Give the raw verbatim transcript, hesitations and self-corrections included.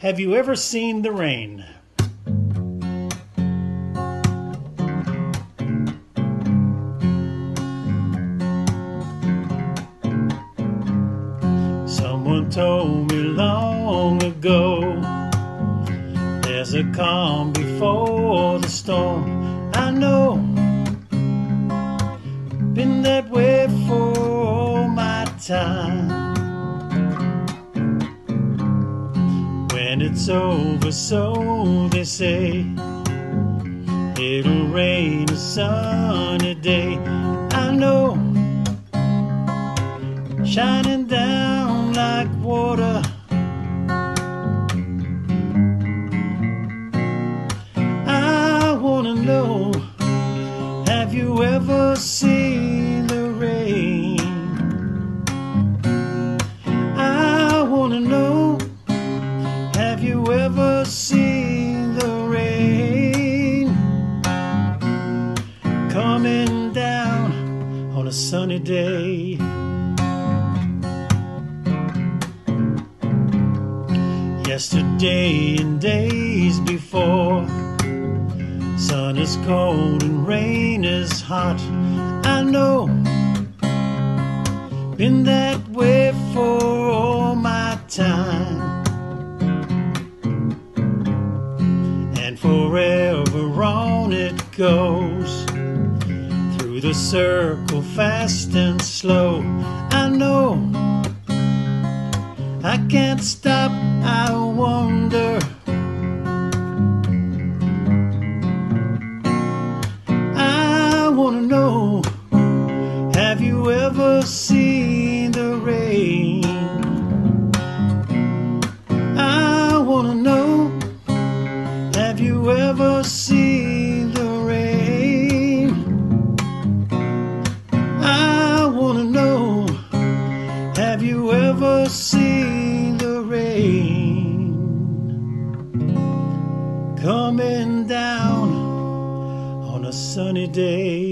Have you ever seen the rain? Someone told me long ago, there's a calm before the storm. I know, been that way for all my time. When it's over, so they say, it'll rain a sunny day. I know, shining down like water. I wanna know, have you ever seen the rain? I wanna know, have you ever seen the rain coming down on a sunny day? Yesterday and days before, sun is cold and rain is hot. I know, been that way for all my time. Forever on it goes, through the circle fast and slow. I know, I can't stop, I wonder. I wanna know, have you ever seen the rain? I wanna know, have you ever seen the rain? I wanna know, have you ever seen the rain coming down on a sunny day?